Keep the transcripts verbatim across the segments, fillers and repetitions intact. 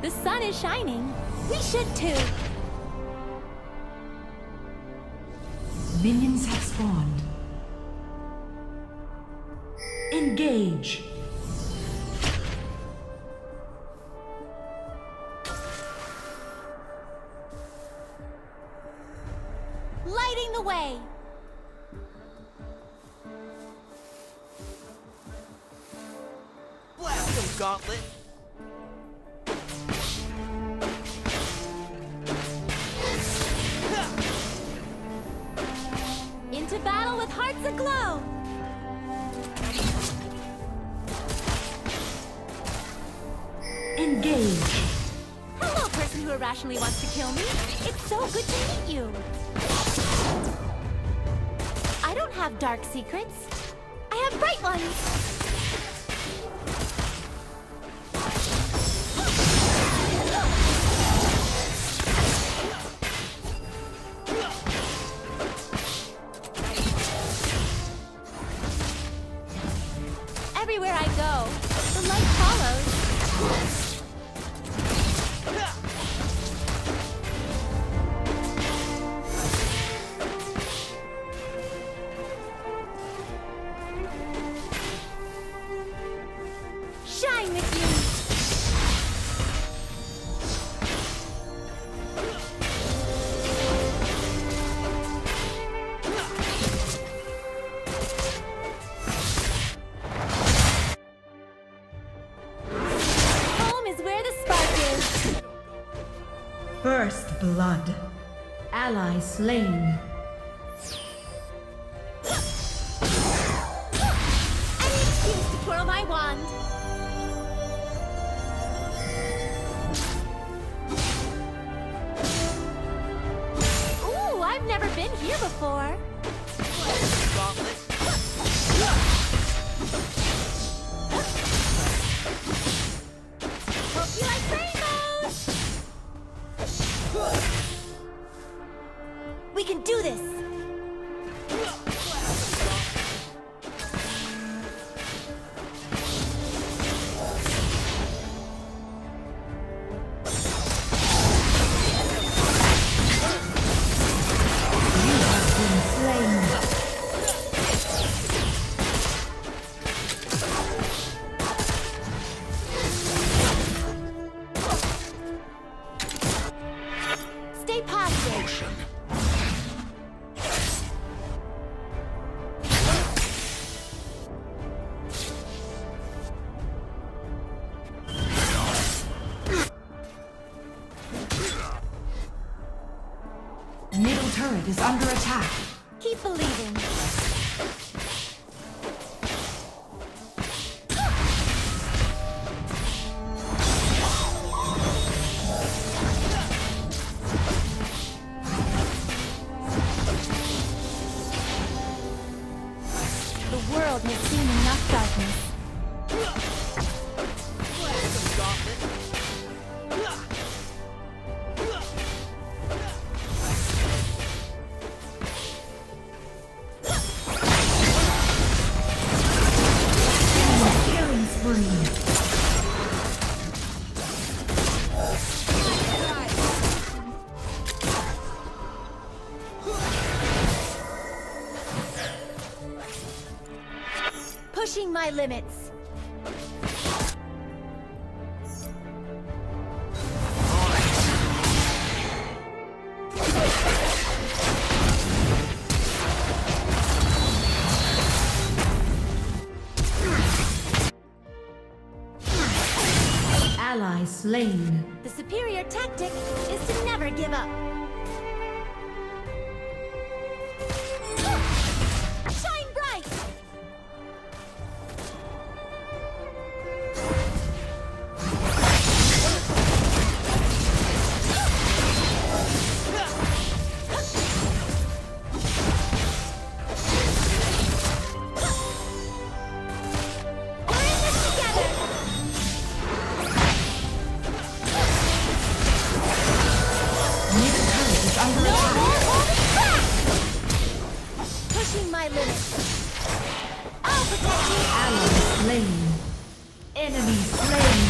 The sun is shining. We should too. Minions have spawned. Engage. Lighting the way. Blast them, Gauntlet. Into battle with hearts aglow. Engage. Hello, person who irrationally wants to kill me. It's so good to meet you. I don't have dark secrets. I have bright ones. Everywhere I go, the light follows. Shine with you! Home is where the spark is! First blood. Ally slain. An excuse to twirl my wand! I've never been here before. Hope you like rainbows. We can do this. Middle turret is under attack. Keep believing. The world has seen enough darkness. Pushing my limits. Ally slain. The superior tactic is to never give up. Shine bright! My limits. I'll protect you. Ally slain. Enemy slain.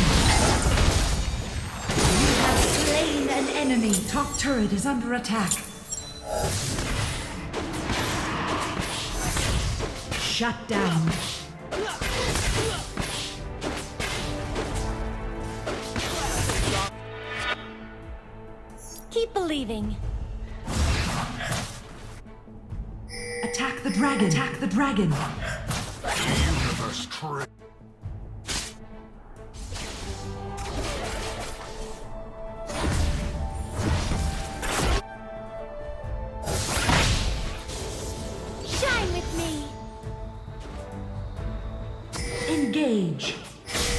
enemy top turret is under attack. Shut down. Keep believing. Attack the dragon. Attack the dragon. Universe tree.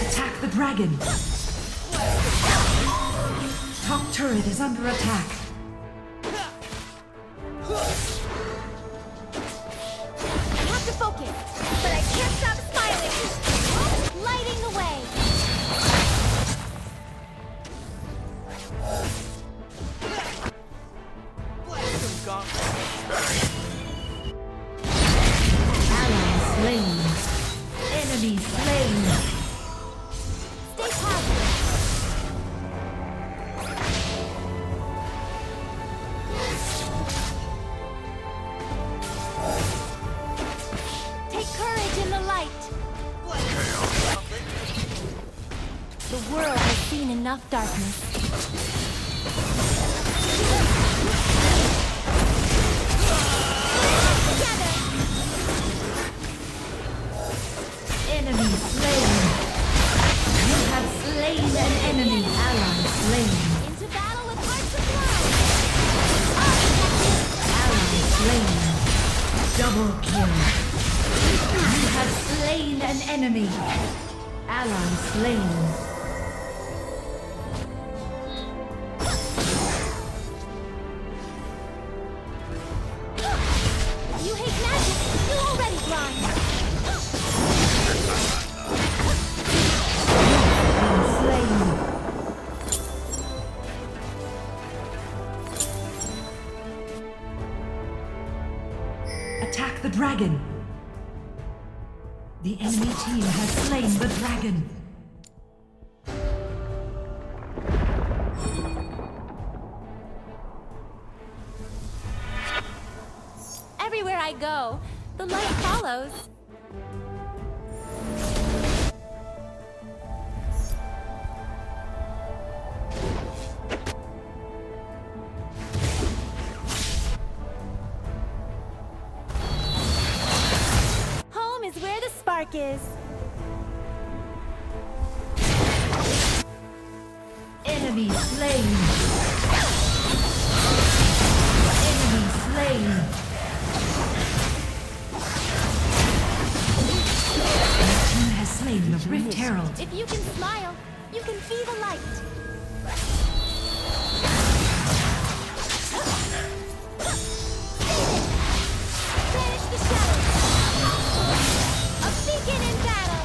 Attack the dragon. Top turret is under attack. I have to focus, but I can't stop smiling. Lighting the way. Ally slain. Enemy slain. The world has seen enough darkness. Together. Enemy slain. You have slain an enemy. Ally slain. Into battle with hearts of love. Ally slain. Double kill. You have slain an enemy. Ally slain. Attack the dragon. The enemy team has slain the dragon. Everywhere I go, the light follows. Is enemy slain. Enemy slain. The team has slain the Rift Herald. If you can smile, you can see the light. Banish the shadows. Beacon in battle!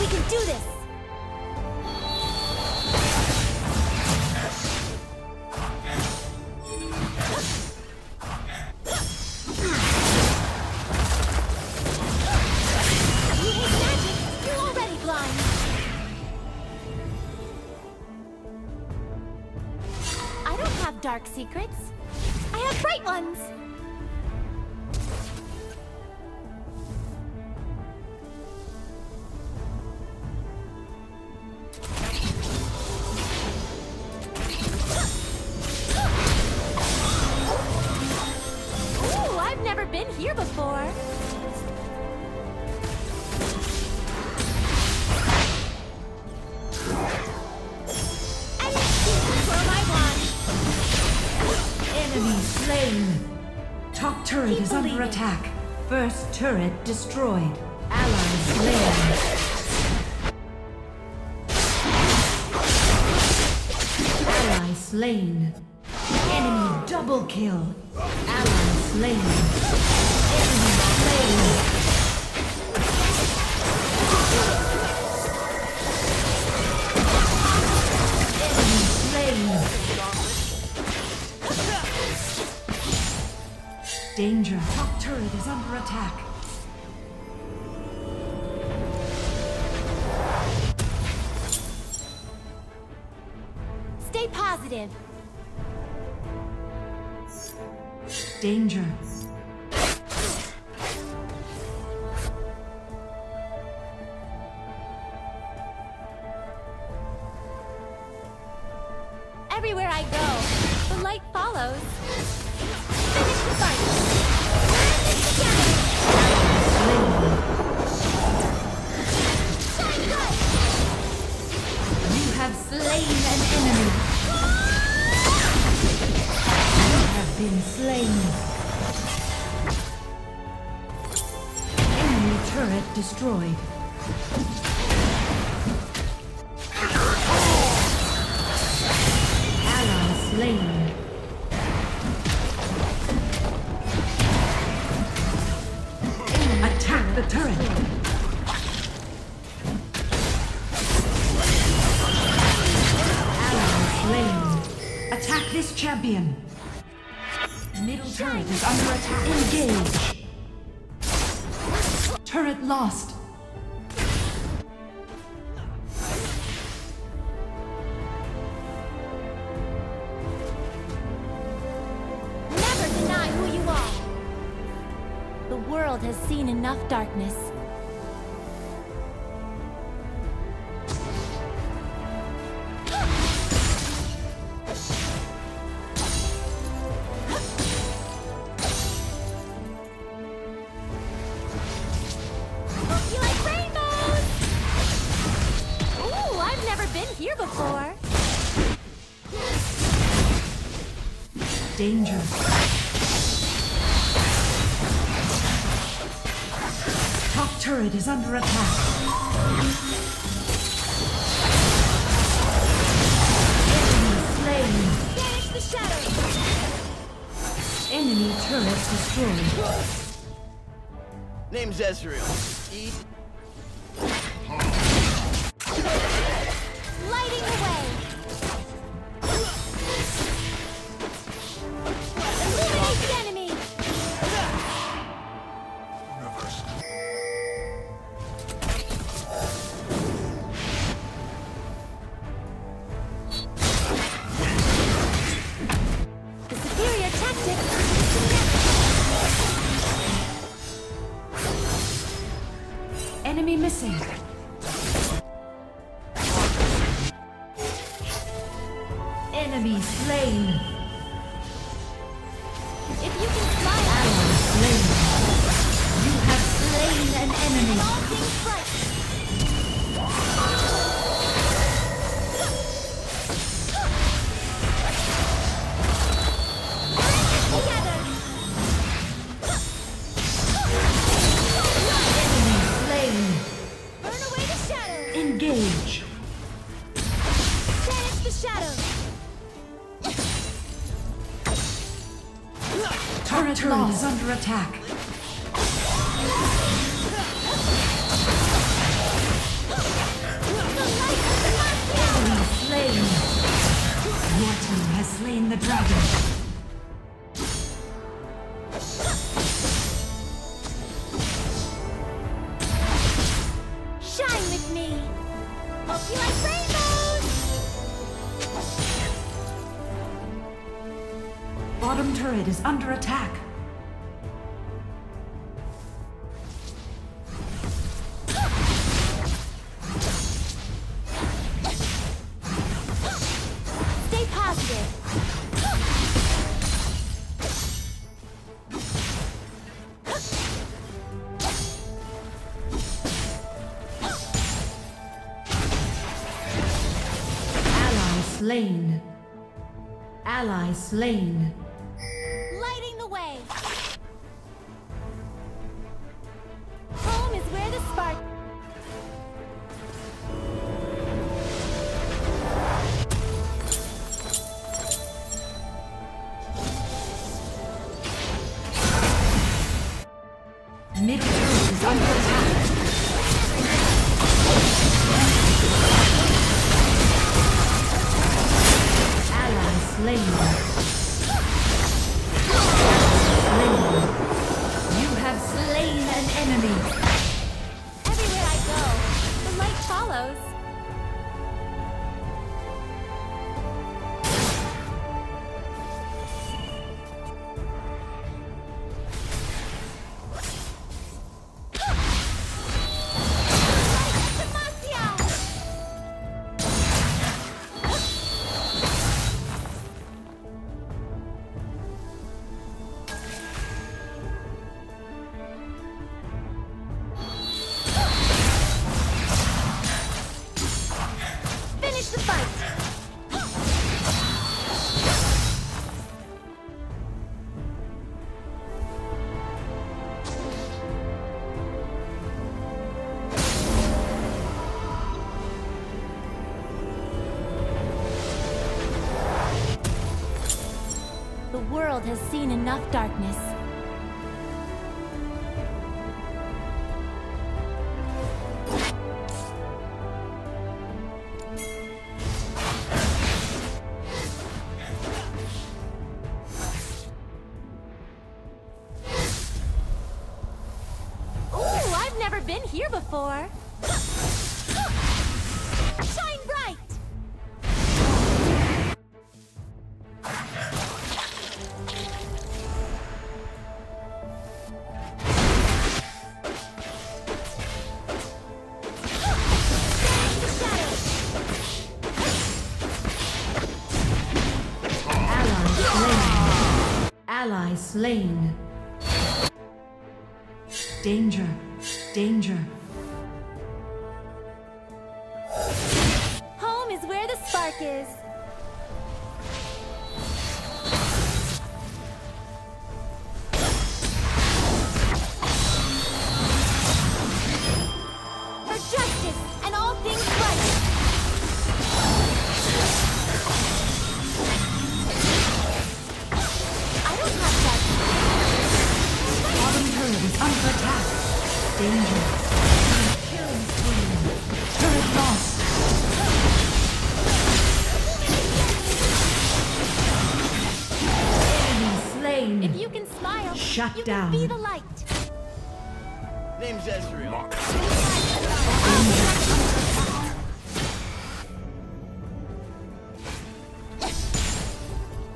We can do this! You hate magic! You're already blind! I don't have dark secrets. I have bright ones! Been here before. I throw my wand. Enemy slain. Top turret Keep is believing. Under attack. First turret destroyed. Allies slain. Allies slain. Enemy double kill. Allies slain. Enemy slain. Enemy slain. Danger. Top turret is under attack. Stay positive. Danger. Everywhere I go, the light follows. Finish the fight. Shine good. You have slain an enemy. You have been slain. Enemy turret destroyed. Lane. Attack the turret. Allies slain. Attack this champion. Middle turret is under attack. Engage. Turret lost. Has seen enough darkness. You like rainbows? Ooh, I've never been here before. Danger. Turret is under attack. Enemy slain. Banish the shadows. Enemy turret destroyed. Name's Ezreal. E Lighting the way. Eliminate the enemy. Reverse. Enemy missing. Enemy slain. If you can fly, I am slain. You have slain an enemy. Engage. Banish the shadows. Turret, turret is under attack. The light of the enemy slain. Your team has slain the dragon. Bottom turret is under attack. Stay positive. Ally slain. Ally slain. Middle turret is under attack. Allies slain. world has seen enough darkness. Ooh, I've never been here before. Ally slain. Danger, danger. Home is where the spark is. For justice and all things right. Under attack. Danger. Killing spree. Turret lost. Enemy slain. If you can smile, shut you down. Can be the light. Name's Ezreal. Mark.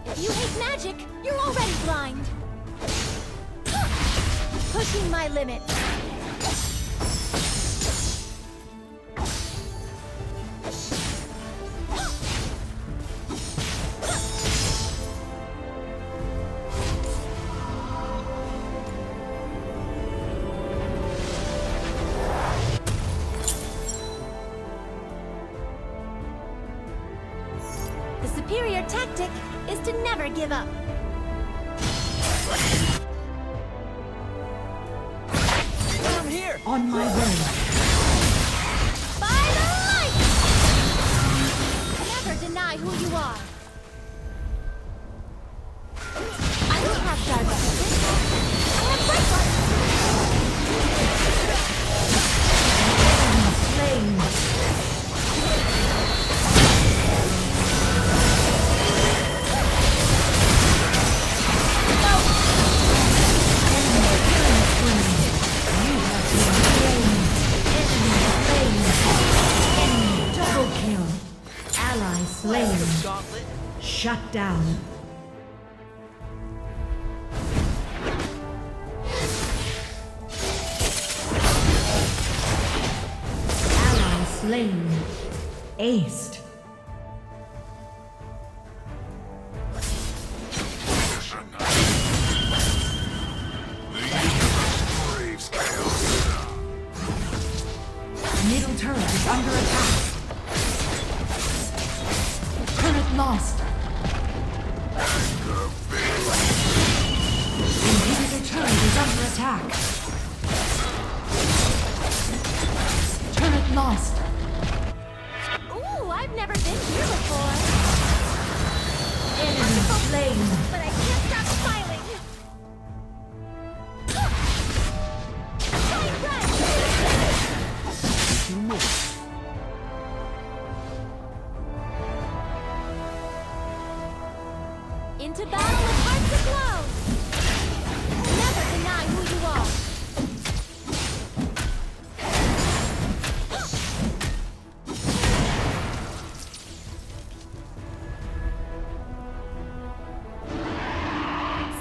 If you hate magic, you're already blind. Pushing my limit. The superior tactic is to never give up. Here. On my way. By the light! Never deny who you are. I don't have dark weapons. I have bright ones. Enemy slain. Slain. Shut down. Ally slain. Aced. Middle turret is under attack. Lost. Inhibitor turret is under attack. Turret lost. Ooh, I've never been here before. Enemy slain. But I can't stop smiling. Time run. Two more. Into battle with hearts aglow! Never deny who you are!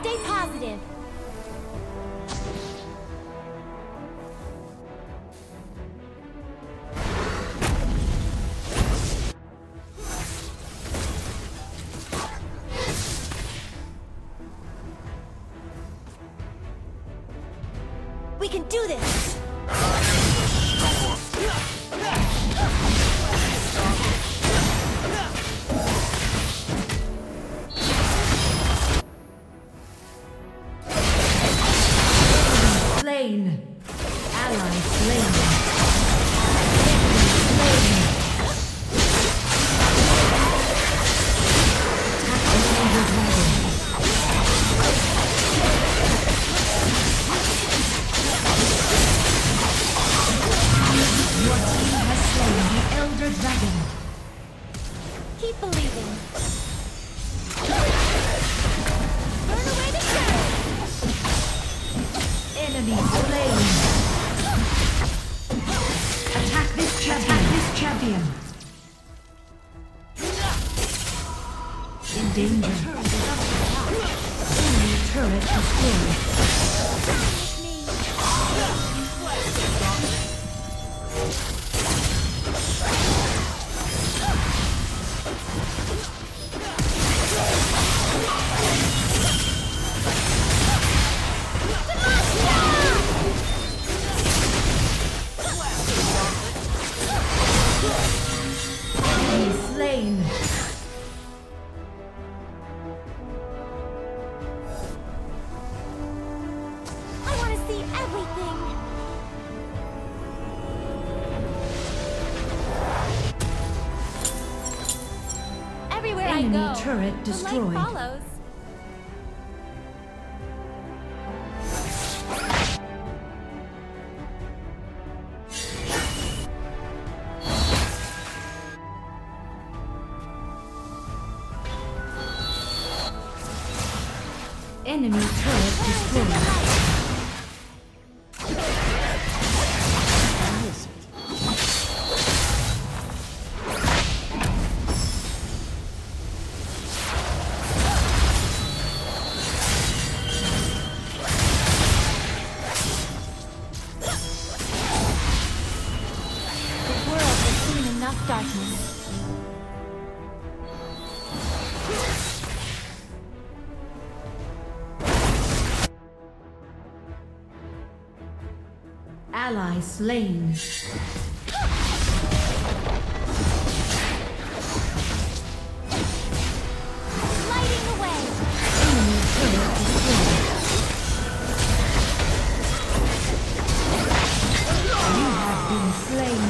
Stay positive! We can do this! Slain! Ally slain! Slain! Attack the Elder Dragon! Elder Dragon. Keep believing. Burn away the shadow. Enemy slain. Attack this champion. Attack this champion. In danger. Enemy turret destroyed. Enemy turret destroyed. The light follows. Enemy turret destroyed. Ally slain. Lighting the way. Enemy turret destroyed. You have been slain.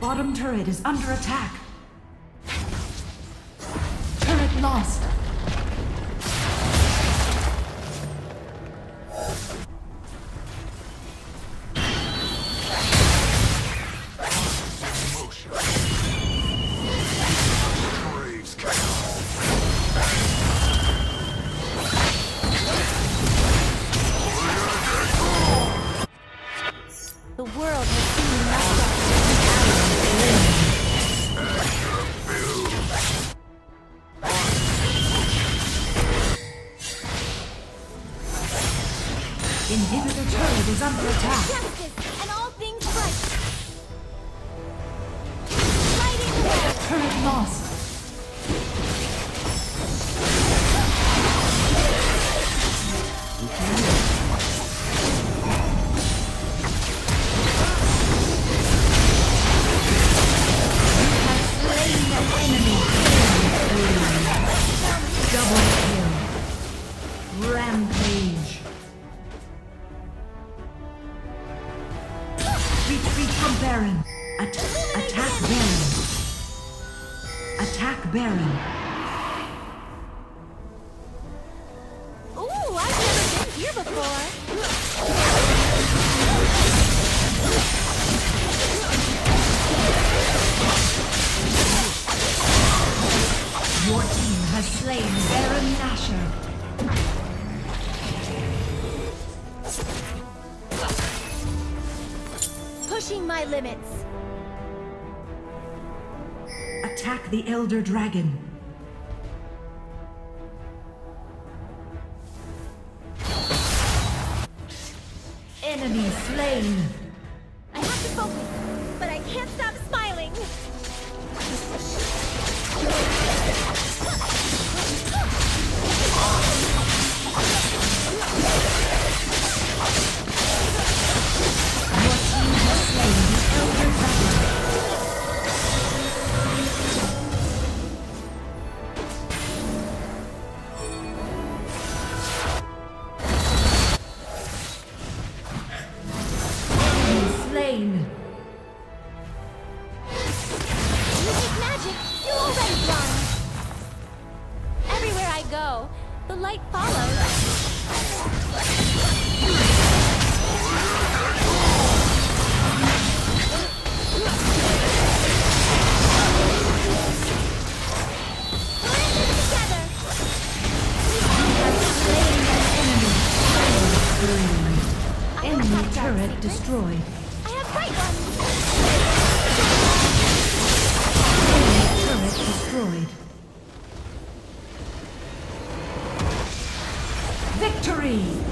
Bottom turret is under attack. Turret lost. The world has seen nothing. Inhibitor turret is under attack. Genesis and all things right. Lighting the way. Turret lost. You have slain the enemy. Double kill. Rampage. Become Baron. At attack Baron. Attack Baron. Ooh, I've never been here before. Your team has slain Baron Nashor. Pushing my limits. Attack the Elder Dragon. Enemy slain. I have to focus, but I can't stop smiling. go. The light follows. We're in this together. Enemy enemy turret destroyed. I have bright ones. Enemy turret destroyed. Victory!